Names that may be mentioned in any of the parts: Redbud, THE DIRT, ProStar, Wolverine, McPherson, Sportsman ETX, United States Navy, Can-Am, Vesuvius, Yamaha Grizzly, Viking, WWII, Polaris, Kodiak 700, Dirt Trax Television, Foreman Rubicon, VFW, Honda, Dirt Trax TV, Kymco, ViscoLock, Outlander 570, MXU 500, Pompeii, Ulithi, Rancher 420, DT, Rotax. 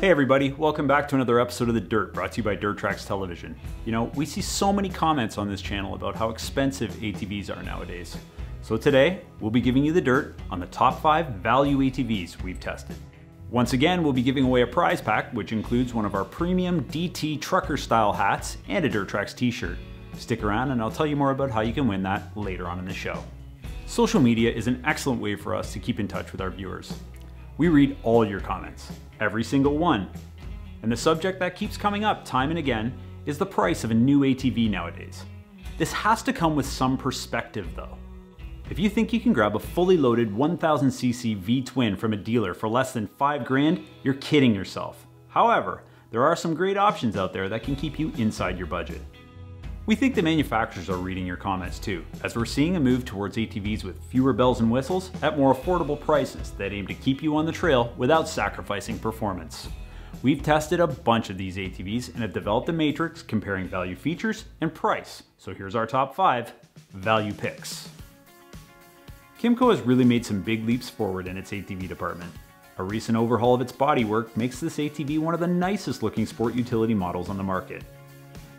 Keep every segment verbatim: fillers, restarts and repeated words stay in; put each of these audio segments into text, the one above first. Hey everybody, welcome back to another episode of The Dirt, brought to you by Dirt Trax Television. You know, we see so many comments on this channel about how expensive A T Vs are nowadays. So today, we'll be giving you the dirt on the top five value A T Vs we've tested. Once again, we'll be giving away a prize pack, which includes one of our premium D T trucker style hats and a Dirt Trax t-shirt. Stick around and I'll tell you more about how you can win that later on in the show. Social media is an excellent way for us to keep in touch with our viewers. We read all your comments, every single one. And the subject that keeps coming up time and again is the price of a new A T V nowadays. This has to come with some perspective though. If you think you can grab a fully loaded one thousand C C V-twin from a dealer for less than five grand, you're kidding yourself. However, there are some great options out there that can keep you inside your budget. We think the manufacturers are reading your comments too, as we're seeing a move towards A T Vs with fewer bells and whistles at more affordable prices that aim to keep you on the trail without sacrificing performance. We've tested a bunch of these A T Vs and have developed a matrix comparing value features and price. So here's our top five value picks. Kymco has really made some big leaps forward in its A T V department. A recent overhaul of its bodywork makes this A T V one of the nicest looking sport utility models on the market.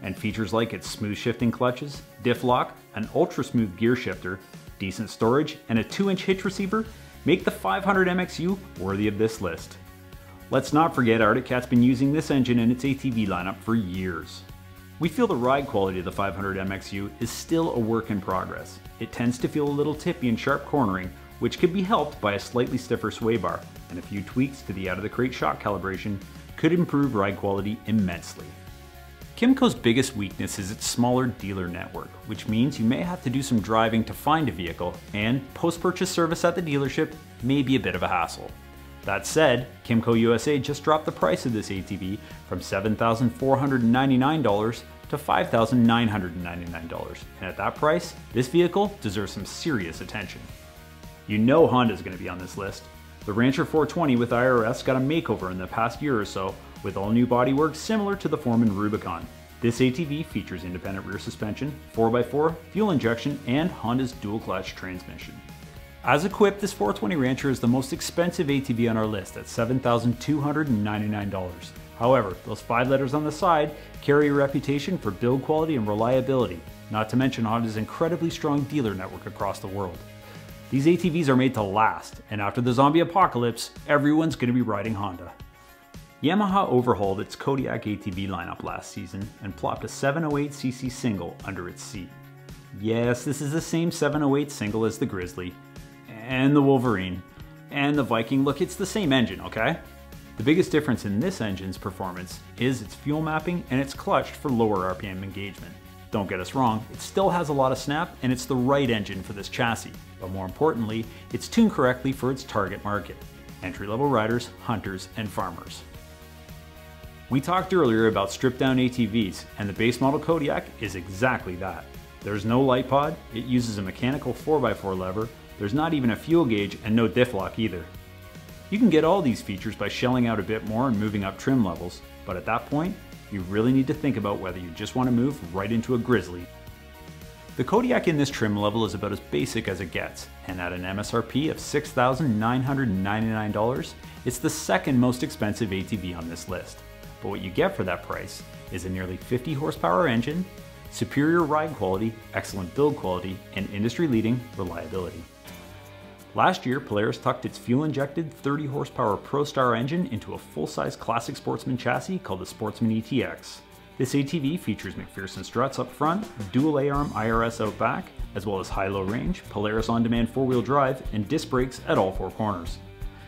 And features like its smooth shifting clutches, diff lock, an ultra smooth gear shifter, decent storage, and a two inch hitch receiver make the five hundred M X U worthy of this list. Let's not forget Arctic Cat's been using this engine in its A T V lineup for years. We feel the ride quality of the five hundred M X U is still a work in progress. It tends to feel a little tippy and sharp cornering, which could be helped by a slightly stiffer sway bar, and a few tweaks to the out of the crate shock calibration could improve ride quality immensely. Kymco's biggest weakness is its smaller dealer network, which means you may have to do some driving to find a vehicle, and post-purchase service at the dealership may be a bit of a hassle. That said, Kymco U S A just dropped the price of this A T V from seven thousand four hundred ninety-nine dollars to five thousand nine hundred ninety-nine dollars, and at that price, this vehicle deserves some serious attention. You know Honda's going to be on this list. The Rancher four twenty with I R S got a makeover in the past year or so, with all new bodywork similar to the Foreman Rubicon. This A T V features independent rear suspension, four by four, fuel injection, and Honda's dual clutch transmission. As equipped, this four twenty Rancher is the most expensive A T V on our list at seven thousand two hundred ninety-nine dollars. However, those five letters on the side carry a reputation for build quality and reliability, not to mention Honda's incredibly strong dealer network across the world. These A T Vs are made to last, and after the zombie apocalypse, everyone's going to be riding Honda. Yamaha overhauled its Kodiak A T V lineup last season and plopped a seven oh eight C C single under its seat. Yes, this is the same seven oh eight single as the Grizzly, and the Wolverine, and the Viking. Look, it's the same engine, okay? The biggest difference in this engine's performance is its fuel mapping, and it's clutched for lower R P M engagement. Don't get us wrong, it still has a lot of snap and it's the right engine for this chassis, but more importantly, it's tuned correctly for its target market, entry-level riders, hunters, and farmers. We talked earlier about stripped-down A T Vs, and the base model Kodiak is exactly that. There's no light pod, it uses a mechanical four by four lever, there's not even a fuel gauge and no diff lock either. You can get all these features by shelling out a bit more and moving up trim levels, but at that point, you really need to think about whether you just want to move right into a Grizzly. The Kodiak in this trim level is about as basic as it gets, and at an M S R P of six thousand nine hundred ninety-nine dollars, it's the second most expensive A T V on this list. But what you get for that price is a nearly fifty horsepower engine, superior ride quality, excellent build quality, and industry-leading reliability. Last year, Polaris tucked its fuel-injected thirty horsepower ProStar engine into a full-size classic Sportsman chassis called the Sportsman E T X. This A T V features McPherson struts up front, dual A-arm I R S out back, as well as high-low range, Polaris on-demand four-wheel drive, and disc brakes at all four corners.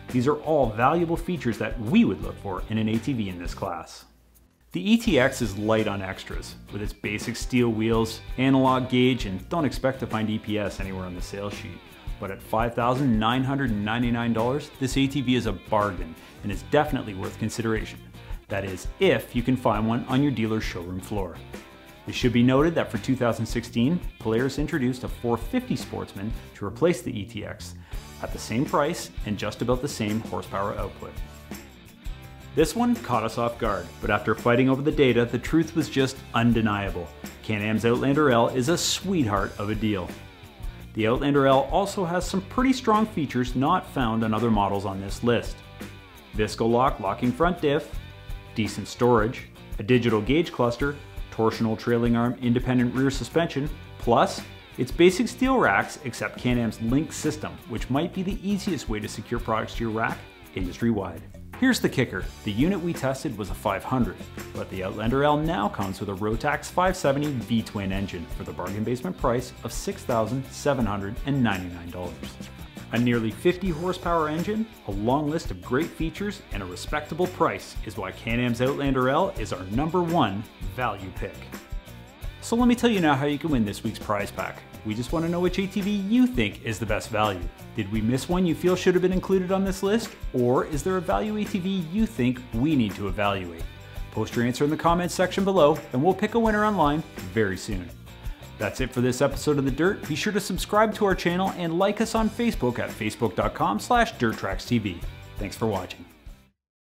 These are all valuable features that we would look for in an A T V in this class. The E T X is light on extras, with its basic steel wheels, analog gauge, and don't expect to find E P S anywhere on the sales sheet. But at five thousand nine hundred ninety-nine dollars, this A T V is a bargain and is definitely worth consideration. That is, if you can find one on your dealer's showroom floor. It should be noted that for two thousand sixteen, Polaris introduced a four fifty Sportsman to replace the E T X at the same price and just about the same horsepower output. This one caught us off guard, but after fighting over the data, the truth was just undeniable. Can-Am's Outlander L is a sweetheart of a deal. The Outlander L also has some pretty strong features not found on other models on this list. ViscoLock locking front diff, decent storage, a digital gauge cluster, torsional trailing arm independent rear suspension, plus its basic steel racks except Can-Am's Link system, which might be the easiest way to secure products to your rack industry-wide. Here's the kicker, the unit we tested was a five hundred, but the Outlander L now comes with a Rotax five seventy V-twin engine for the bargain basement price of six thousand seven hundred ninety-nine dollars. A nearly fifty horsepower engine, a long list of great features, and a respectable price is why Can-Am's Outlander L is our number one value pick. So let me tell you now how you can win this week's prize pack. We just want to know which A T V you think is the best value. Did we miss one you feel should have been included on this list? Or is there a value A T V you think we need to evaluate? Post your answer in the comments section below and we'll pick a winner online very soon. That's it for this episode of The Dirt. Be sure to subscribe to our channel and like us on Facebook at facebook dot com slash dirt trax T V. Thanks for watching.